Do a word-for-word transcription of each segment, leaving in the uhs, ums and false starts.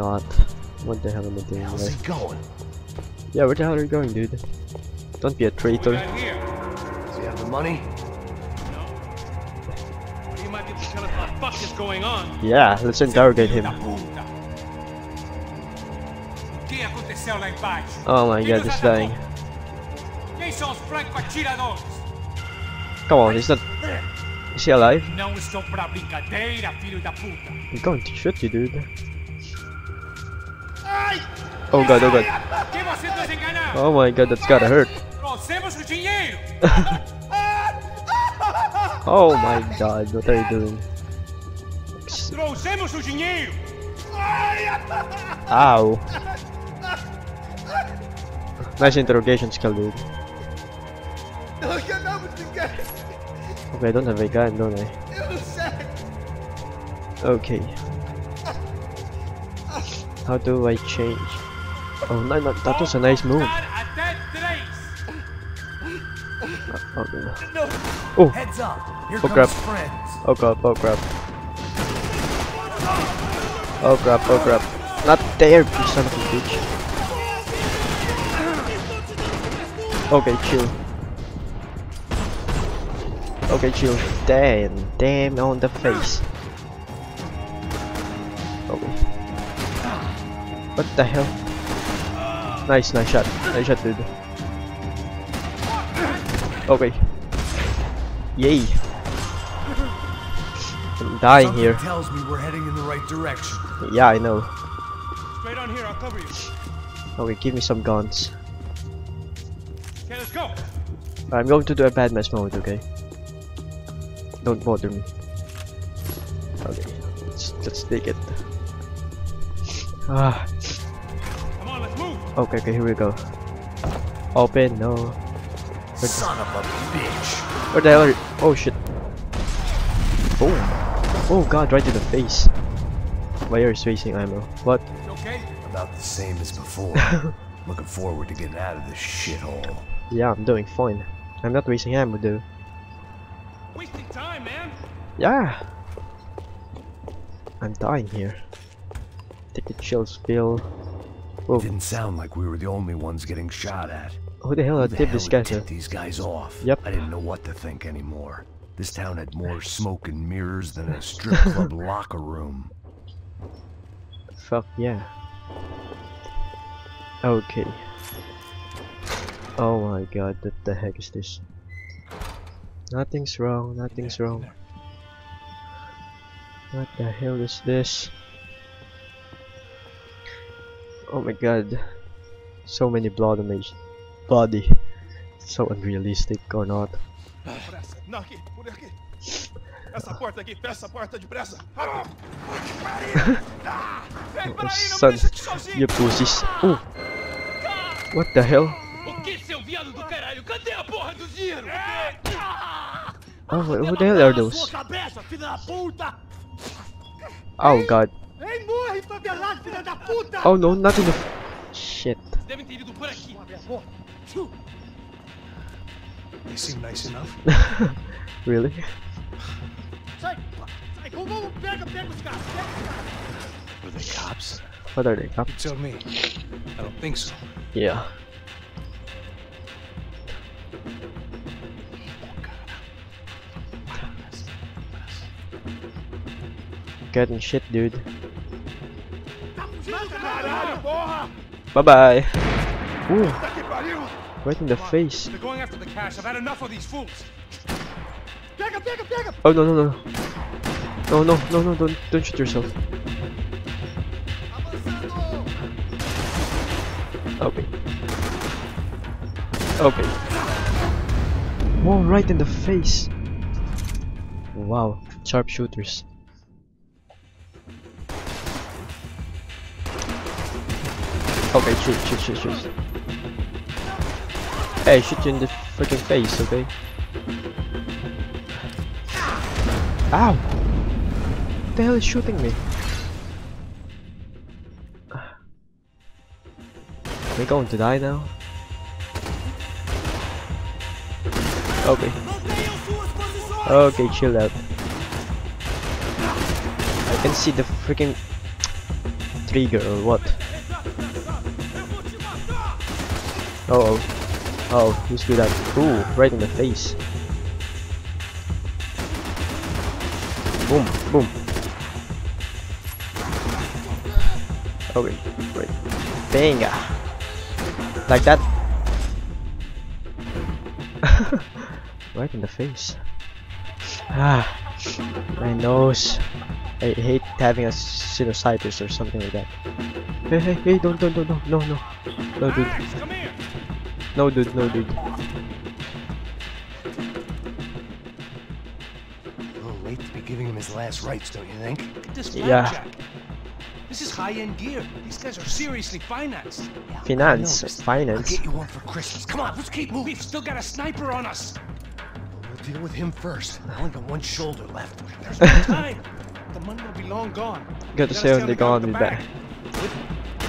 Not. What the hell am I doing? How's it going? Yeah, where the hell are you going, dude? Don't be a traitor. Do you have the money? No. You might be able to tell us what the fuck is going on. Yeah, let's interrogate him. Oh my god, he's dying. Come on, he's not. Is he alive? I'm going to shoot you, dude. Oh god, oh god. Oh my god, that's gotta hurt. Oh my god, what are you doing? Ow. Nice interrogation skill, dude. Okay, I don't have a gun, don't I? Okay. How do I change? Oh no, no, that was a nice move. Oh, no. Oh. Heads up. Oh crap. Oh crap, oh crap. Oh crap, oh crap. Not there, you son of a bitch. Okay, chill. Okay, chill. Damn, damn on the face. Okay. What the hell? Nice, nice shot. Nice shot, dude. Okay. Yay. I'm dying here. Tells me we're heading in the right direction. Yeah, I know. Straight on here, I'll cover you. Okay, give me some guns. Okay, let's go. I'm going to do a bad mess mode, okay? Don't bother me. Okay, let's, let's take it. Ah. Come on, let's move. Okay, okay, here we go. Open, no. Where son of a bitch. Where the hell are you? Oh shit. Oh. Oh god, right to the face. My ear is facing ammo. What? Okay. About the same as before. Looking forward to getting out of this shithole. Yeah, I'm doing fine. I'm not wasting ammo, dude. Wasting time, man. Yeah. I'm dying here. Take the chill spill. Oh. Didn't sound like we were the only ones getting shot at. Who the hell tipped this guy? Tipped these guys off. Yep. I didn't know what to think anymore. This town had more smoke and mirrors than a strip club locker room. Fuck yeah. Okay. Oh my god, what the heck is this? Nothing's wrong. Nothing's wrong. What the hell is this? Oh my god, so many blood on my body. So unrealistic or not. Oh, son, you pussies. Oh. What the hell? Oh, who the hell are those? Oh god. Oh no, not in the shit. They seem nice enough. Really? Were they cops? What are they, cops? You tell me. I don't think so. Yeah. Getting shit, dude. Bye bye. Ooh. Right in the face. They're going after the cash. I've had enough of these fools. Back up, back up, back up. Oh no no no. No no no no don't don't shoot yourself. Okay. Okay. Whoa, right in the face. Wow, sharpshooters. Okay, shoot, shoot, shoot, shoot. Hey, shoot you in the freaking face, okay? Ow! What the hell is shooting me? Are we going to die now? Okay. Okay, chill out. I can see the freaking... trigger or what? Uh oh. Oh, he's doing that. Ooh, right in the face. Boom, boom. Okay, wait. Banga. Like that. Right in the face. Ah, my nose. I hate having a sinusitis or something like that. Hey, hey, hey, don't, don't, don't, no, no, no. No, dude. No, dude, no, dude. A little late to be giving him his last rites, don't you think? Look at this yeah. This is high-end gear. These guys are seriously financed. Yeah, finance, finance. I'll get you one for Christmas. Come on, let's keep moving. We've still got a sniper on us. We'll deal with him first. I only got one shoulder left. There's no time. The money will be long gone. You gotta say when they're gone, be back.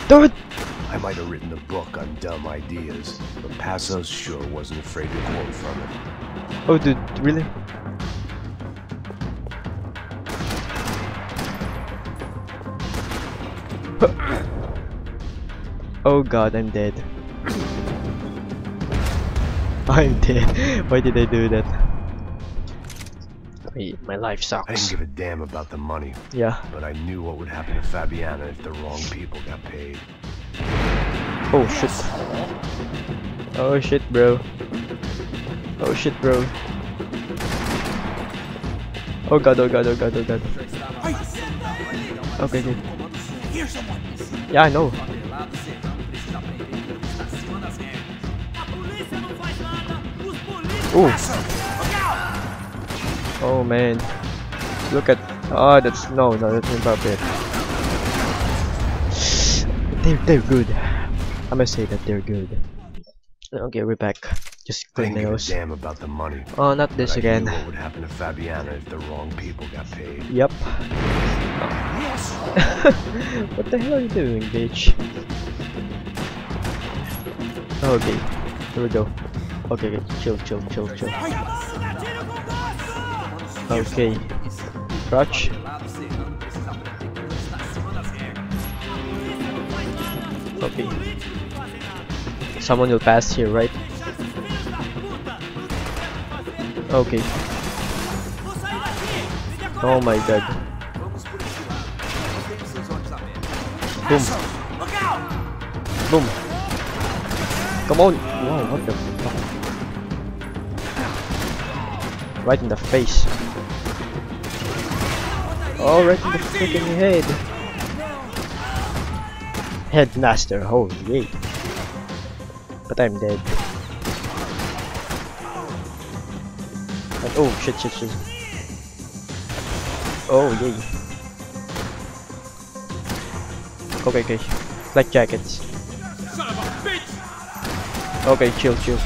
Do it! I might have written a book on dumb ideas, but Passos sure wasn't afraid to quote from it. Oh, dude, really? Oh god, I'm dead. I'm dead. Why did I do that? Wait, my life sucks. I didn't give a damn about the money. Yeah. But I knew what would happen to Fabiana if the wrong people got paid. Oh shit. Oh shit, bro. Oh shit, bro. Oh god, oh god, oh god, oh god. Okay, good. Yeah, I know. Ooh. Oh man, look at. Oh, that's. No, no, that's inappropriate. They're, they're good. I must say that they're good. Okay, we're back. Just clean nails. I didn't give a damn about the money. Oh, not this again. What would happen to Fabiana if the wrong people got paid? Yep. Oh. What the hell are you doing, bitch? Okay, here we go. Okay, chill, chill, chill, chill. Okay, crutch. Okay. Someone will pass here, right? Okay. Oh my god. Boom. Boom. Come on. Wow, what the fuck? Right in the face. Oh, right in the freaking head. Headmaster, holy wait. But I'm dead. And, oh, shit, shit, shit. Oh, yay. Okay, okay. Black jackets. Okay, chill, chill.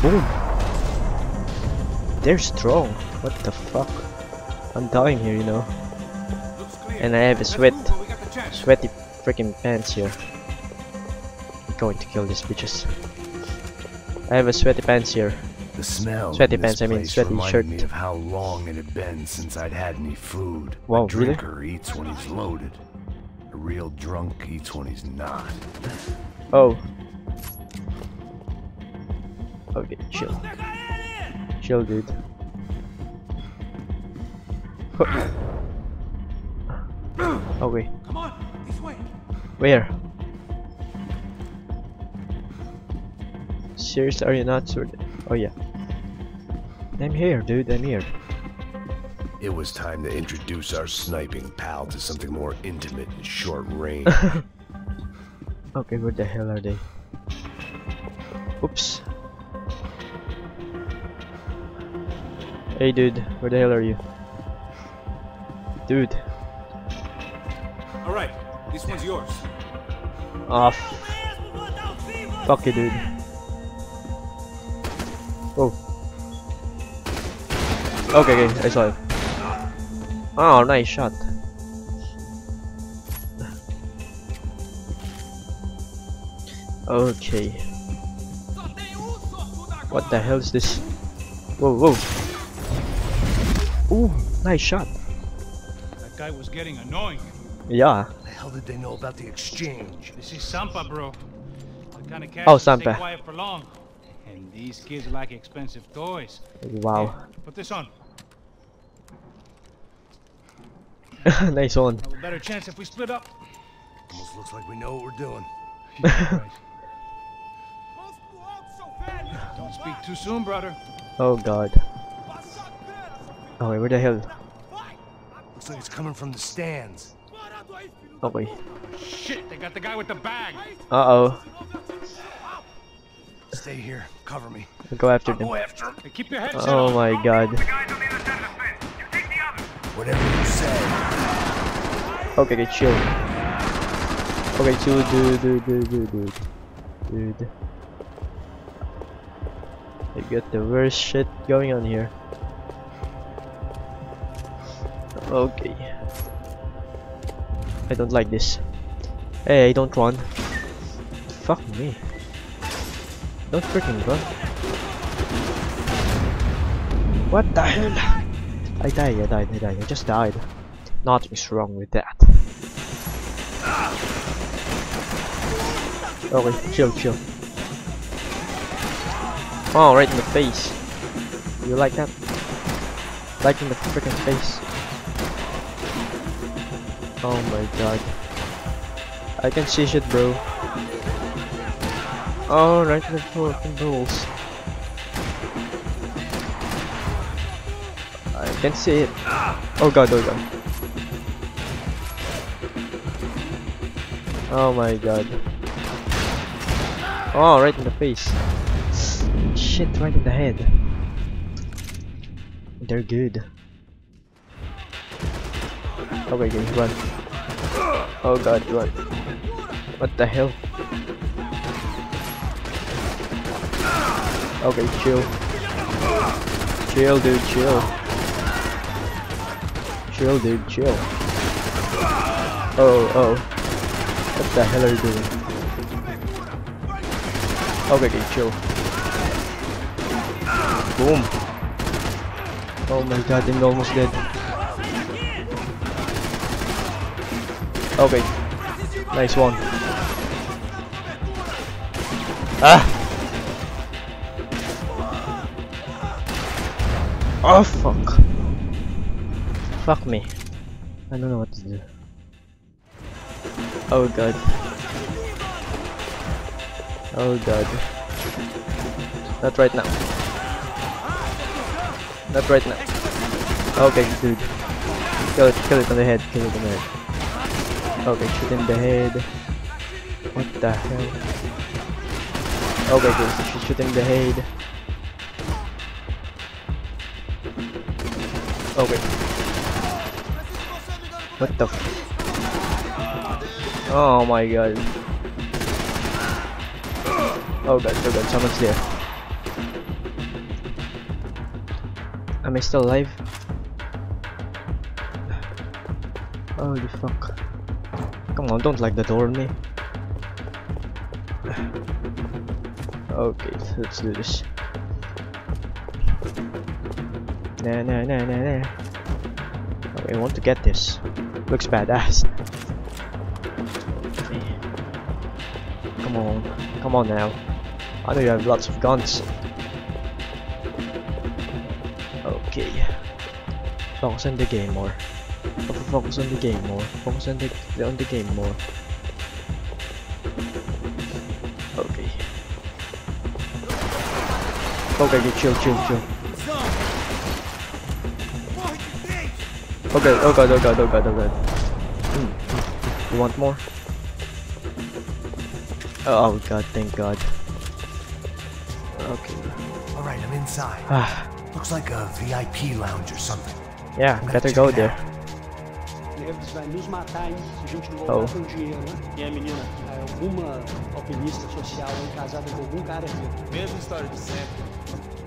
Boom. They're strong. What the fuck? I'm dying here, you know. And I have a sweat, sweaty freaking pants here. I'm going to kill these bitches. I have a sweaty pants here. The smell. Sweaty pants. I mean, sweaty shirt. Me of how long it had been since I'd had any food. Wow, a drinker really? Eats when he's loaded. A real drunk eats when he's not. Oh. Okay, chill. Chill, dude. Oh wait. Come on, this way. Where? Seriously, are you not sure? Oh yeah. I'm here, dude. I'm here. It was time to introduce our sniping pal to something more intimate and short range. Okay, where the hell are they? Oops. Hey, dude. Where the hell are you, dude? All right, this one's yours. Off. Oh, fuck you, dude. Oh. Okay, okay, I saw it. Oh, nice shot. Okay. What the hell is this? Whoa, whoa. Ooh, nice shot. That guy was getting annoying. Yeah. hell did they know about the exchange? This is Sampa, bro. The kind of oh, Sampa. Quiet for long. And these kids like expensive toys. Wow. Here, put this on. Nice one. Have a better chance if we split up. Almost looks like we know what we're doing. Right. Don't speak too soon, brother. Oh God. Oh wait, where the hell? Looks like it's coming from the stands. Oh wait. Shit! They got the guy with the bag. Uh oh. Stay here. Cover me. I'll go after I'll them. Go after him. Hey, keep your head oh up. My God. Whatever you say. Okay, chill. Okay, chill, dude, dude, dude, dude, dude, dude. You got the worst shit going on here. Okay. I don't like this. Hey, don't run. Fuck me. Don't freaking run. What the hell? I died, I died, I died, I just died. Nothing is wrong with that. Okay, chill, chill. Oh, right in the face. You like that? Right in the freaking face. Oh my God. I can see shit, bro. Oh, right in the fucking balls. I can't see it. Oh God, oh God. Oh my God. Oh, right in the face. Shit, right in the head. They're good. Oh wait, guys, run. Oh God, run. What the hell? Okay, chill. Chill, dude, chill. Chill, dude, chill. Oh, oh. What the hell are you doing? Okay, okay, chill. Boom. Oh my God, I'm almost dead. Okay. Nice one. Ah! Oh fuck. Fuck me. I don't know what to do. Oh God. Oh God. Not right now. Not right now. Okay, dude. Kill it, kill it on the head, kill it on the head. Okay, shoot in the head. What the hell? Okay, dude, shoot in the head. Okay. What the f- Oh my God. Oh God, oh God, someone's there. Am I still alive? Holy fuck. Come on, don't like the door on me. Okay, let's do this. Nah, nah, nah, nah, nah. Okay, I want to get this. Looks badass. Okay. Come on. Come on now. I know you have lots of guns. Okay. Focus on the game more. Focus on the game more. Focus on the, on the game more. Okay. Okay, chill, chill, chill. Okay, oh God, oh God, oh God, oh God. Mm. You want more? Oh, oh God, thank God. Okay. Alright, I'm inside. Looks like a V I P lounge or something. Yeah, better go there. Oh.